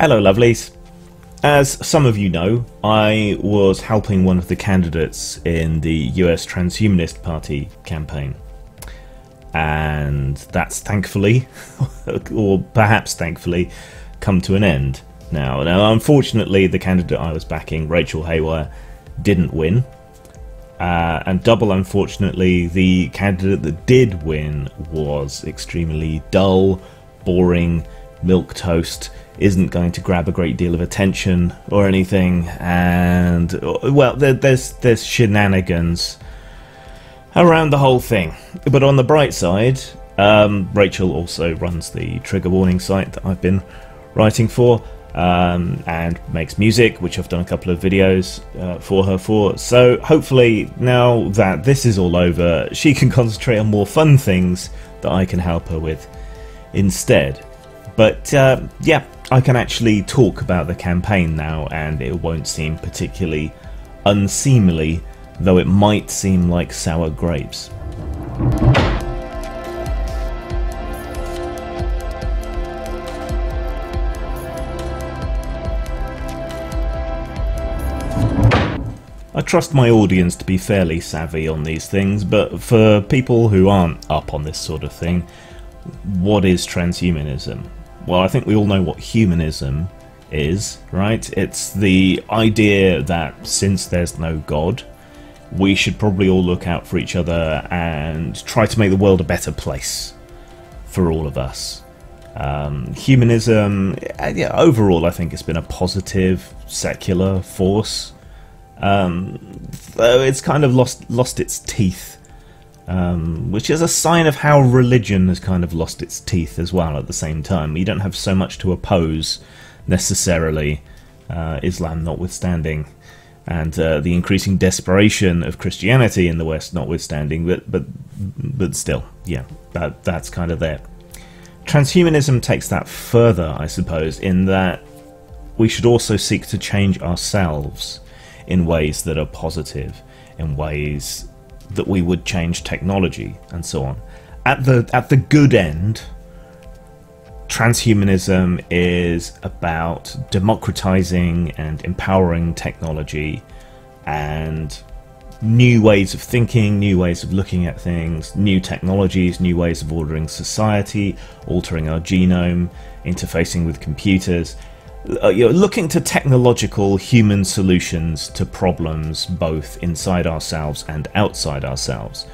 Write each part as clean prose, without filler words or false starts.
Hello lovelies. As some of you know, I was helping one of the candidates in the U.S. Transhumanist Party campaign. And that's thankfully, or perhaps thankfully, come to an end now. Now unfortunately the candidate I was backing, Rachel Haywire, didn't win. And double unfortunately, the candidate that did win was extremely dull, boring, milquetoast, isn't going to grab a great deal of attention or anything, and well, there's shenanigans around the whole thing. But on the bright side, Rachel also runs the trigger warning site that I've been writing for, and makes music, which I've done a couple of videos for her for. So hopefully now that this is all over, she can concentrate on more fun things that I can help her with instead. But yeah, I can actually talk about the campaign now, and it won't seem particularly unseemly, though it might seem like sour grapes. I trust my audience to be fairly savvy on these things, but for people who aren't up on this sort of thing, what is transhumanism? Well, I think we all know what humanism is, right? It's the idea that since there's no God, we should probably all look out for each other and try to make the world a better place for all of us. Humanism, yeah, overall, I think it's been a positive, secular force, though it's kind of lost its teeth. Which is a sign of how religion has kind of lost its teeth as well at the same time. You don't have so much to oppose, necessarily, Islam notwithstanding, and the increasing desperation of Christianity in the West notwithstanding, but still, yeah, that's kind of there. Transhumanism takes that further, I suppose, in that we should also seek to change ourselves in ways that are positive, in ways that we would change technology and so on. At the good end, transhumanism is about democratizing and empowering technology and new ways of thinking, new ways of looking at things, new technologies, new ways of ordering society, altering our genome, interfacing with computers. You're looking to technological human solutions to problems both inside ourselves and outside ourselves.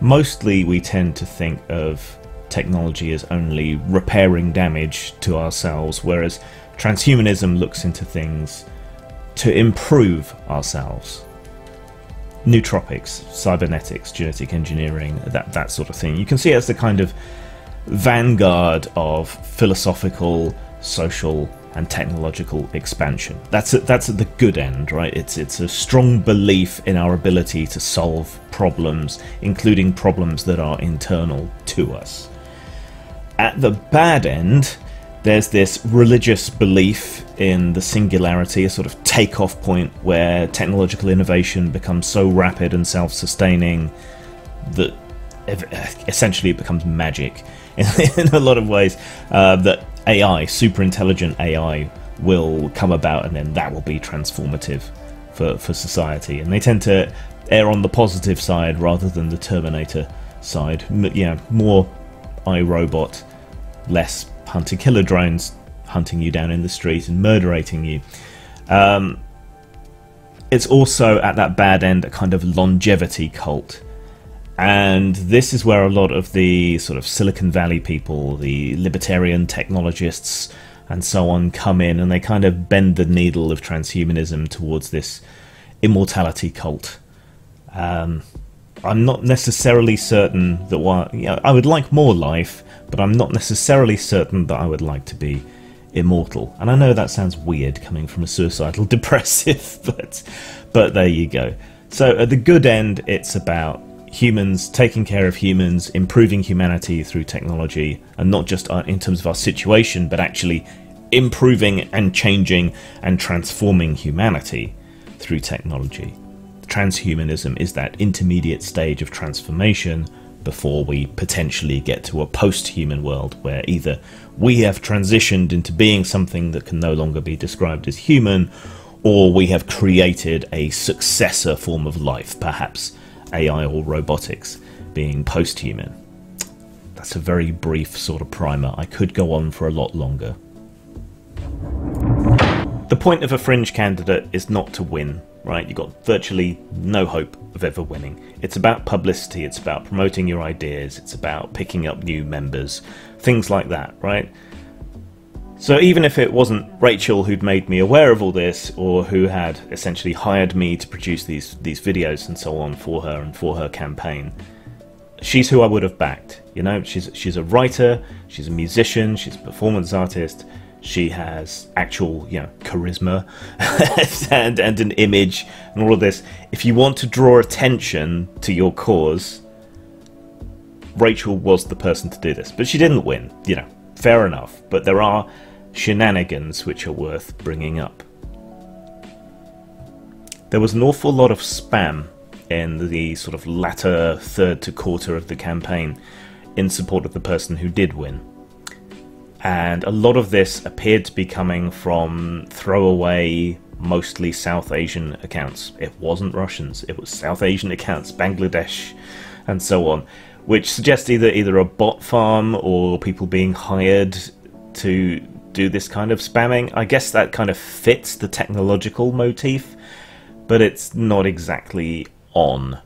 Mostly we tend to think of technology as only repairing damage to ourselves, whereas transhumanism looks into things to improve ourselves. Nootropics, cybernetics, genetic engineering, that sort of thing. You can see it as the kind of vanguard of philosophical, social and technological expansion. That's at the good end, right? It's a strong belief in our ability to solve problems, including problems that are internal to us. At the bad end, there's this religious belief in the singularity, a sort of takeoff point where technological innovation becomes so rapid and self-sustaining that essentially it becomes magic in a lot of ways, that AI, super intelligent AI, will come about, and then that will be transformative for society. And they tend to err on the positive side rather than the Terminator side. Yeah, more iRobot, less hunter-killer drones hunting you down in the street and murderating you. It's also at that bad end a kind of longevity cult. And this is where a lot of the sort of Silicon Valley people, the libertarian technologists and so on, come in, and they kind of bend the needle of transhumanism towards this immortality cult. I'm not necessarily certain that I would like more life, but I'm not necessarily certain that I would like to be immortal. And I know that sounds weird coming from a suicidal depressive, but there you go. So at the good end, it's about humans taking care of humans, improving humanity through technology, and not just in terms of our situation, but actually improving and changing and transforming humanity through technology. Transhumanism is that intermediate stage of transformation before we potentially get to a post-human world where either we have transitioned into being something that can no longer be described as human, or we have created a successor form of life, perhaps AI or robotics, being post-human. That's a very brief sort of primer. I could go on for a lot longer. The point of a fringe candidate is not to win, right? You've got virtually no hope of ever winning. It's about publicity, it's about promoting your ideas, it's about picking up new members, things like that, right? So even if it wasn't Rachel who'd made me aware of all this, or who had essentially hired me to produce these videos and so on for her and for her campaign, she's who I would have backed. You know, she's a writer, she's a musician, she's a performance artist, she has actual, you know, charisma and an image and all of this. If you want to draw attention to your cause, Rachel was the person to do this. But she didn't win, you know, fair enough. But there are shenanigans which are worth bringing up. There was an awful lot of spam in the sort of latter third to quarter of the campaign in support of the person who did win, and a lot of this appeared to be coming from throwaway, mostly South Asian accounts. It wasn't Russians, it was South Asian accounts, Bangladesh and so on, which suggests either a bot farm or people being hired to do this kind of spamming. I guess that kind of fits the technological motif, but it's not exactly on,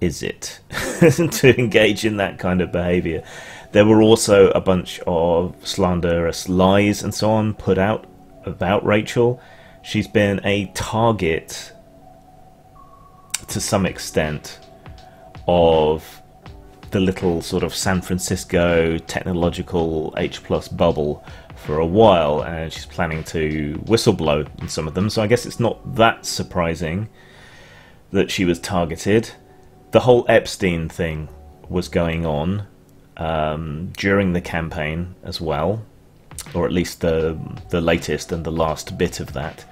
is it, to engage in that kind of behavior. There were also a bunch of slanderous lies and so on put out about Rachel. She's been a target to some extent of the little sort of San Francisco technological H+ bubble for a while, and she's planning to whistleblow in some of them, so I guess it's not that surprising that she was targeted. The whole Epstein thing was going on during the campaign as well, or at least the latest and the last bit of that.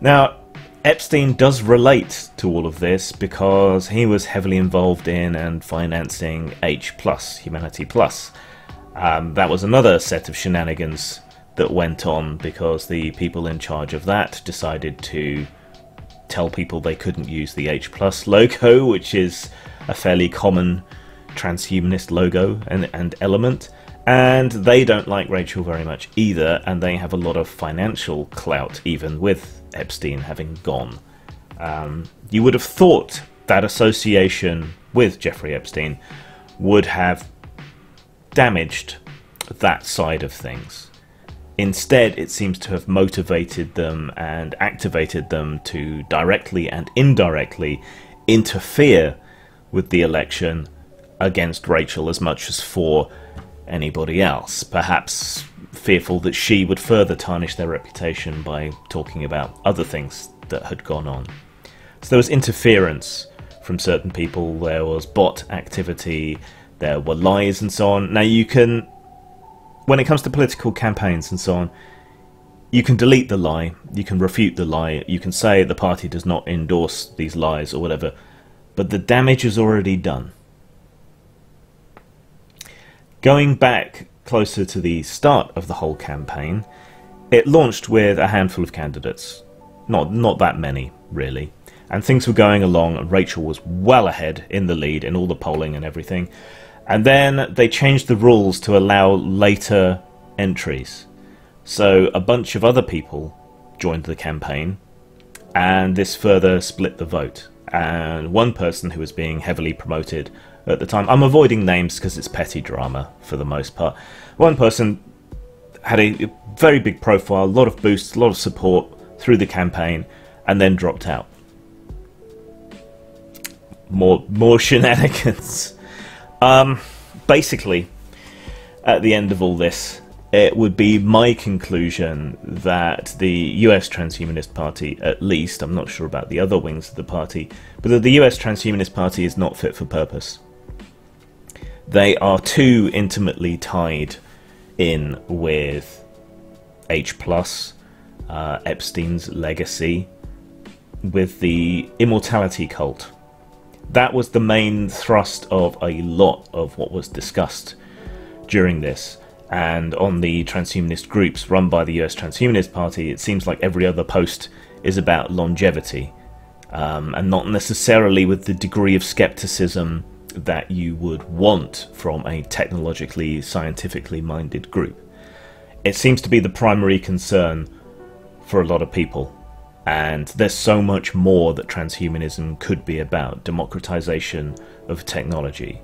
Now, Epstein does relate to all of this because he was heavily involved in and financing H+, Humanity+. That was another set of shenanigans that went on because the people in charge of that decided to tell people they couldn't use the H+ logo, which is a fairly common transhumanist logo and element, and they don't like Rachel very much either, and they have a lot of financial clout even with Epstein having gone. You would have thought that association with Jeffrey Epstein would have damaged that side of things. Instead, it seems to have motivated them and activated them to directly and indirectly interfere with the election against Rachel as much as for anybody else, perhaps fearful that she would further tarnish their reputation by talking about other things that had gone on. So there was interference from certain people, there was bot activity, there were lies and so on. Now you can, when it comes to political campaigns and so on, you can delete the lie, you can refute the lie, you can say the party does not endorse these lies or whatever, but the damage is already done. Going back closer to the start of the whole campaign, it launched with a handful of candidates, not that many really, and things were going along and Rachel was well ahead in the lead in all the polling and everything. And then they changed the rules to allow later entries. So a bunch of other people joined the campaign, and this further split the vote. And one person who was being heavily promoted at the time, I'm avoiding names because it's petty drama for the most part, one person had a very big profile, a lot of boosts, a lot of support through the campaign, and then dropped out. More shenanigans. Basically, at the end of all this, it would be my conclusion that the U.S. Transhumanist Party, at least, I'm not sure about the other wings of the party, but that the U.S. Transhumanist Party is not fit for purpose. They are too intimately tied in with H+, Epstein's legacy, with the immortality cult. that was the main thrust of a lot of what was discussed during this. And on the transhumanist groups run by the U.S. Transhumanist Party, it seems like every other post is about longevity, and not necessarily with the degree of skepticism that you would want from a technologically, scientifically minded group. It seems to be the primary concern for a lot of people. And there's so much more that transhumanism could be about. Democratization of technology,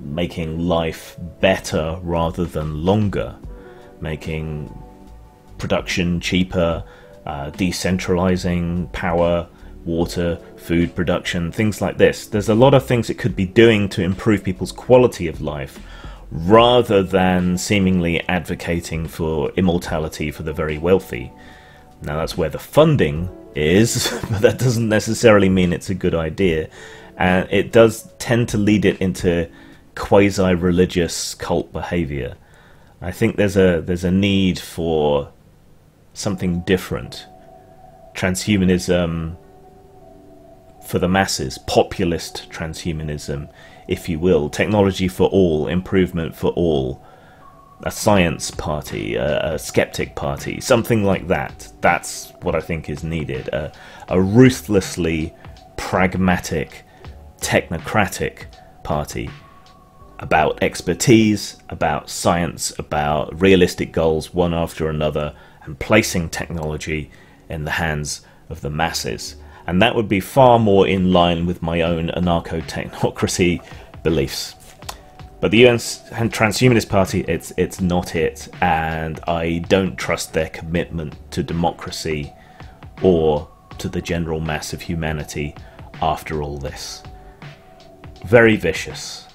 making life better rather than longer, making production cheaper, decentralizing power, water, food production, things like this. There's a lot of things it could be doing to improve people's quality of life, rather than seemingly advocating for immortality for the very wealthy. Now, that's where the funding is, but that doesn't necessarily mean it's a good idea. And it does tend to lead it into quasi-religious cult behavior. I think there's a need for something different. Transhumanism for the masses, populist transhumanism, if you will. Technology for all, improvement for all. A science party, a skeptic party, something like that. That's what I think is needed. A ruthlessly pragmatic, technocratic party about expertise, about science, about realistic goals one after another, and placing technology in the hands of the masses. And that would be far more in line with my own anarcho-technocracy beliefs. But the U.S. Transhumanist Party, it's not it, and I don't trust their commitment to democracy or to the general mass of humanity after all this. Very vicious.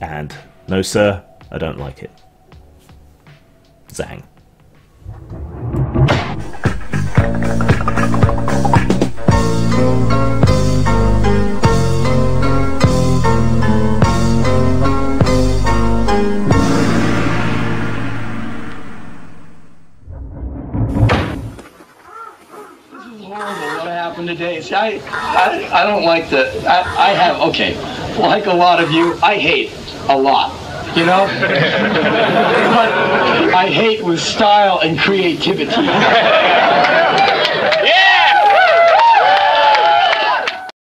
And no, sir, I don't like it. Zang. I don't like the, I have, okay, like a lot of you, I hate a lot, you know? But I hate with style and creativity.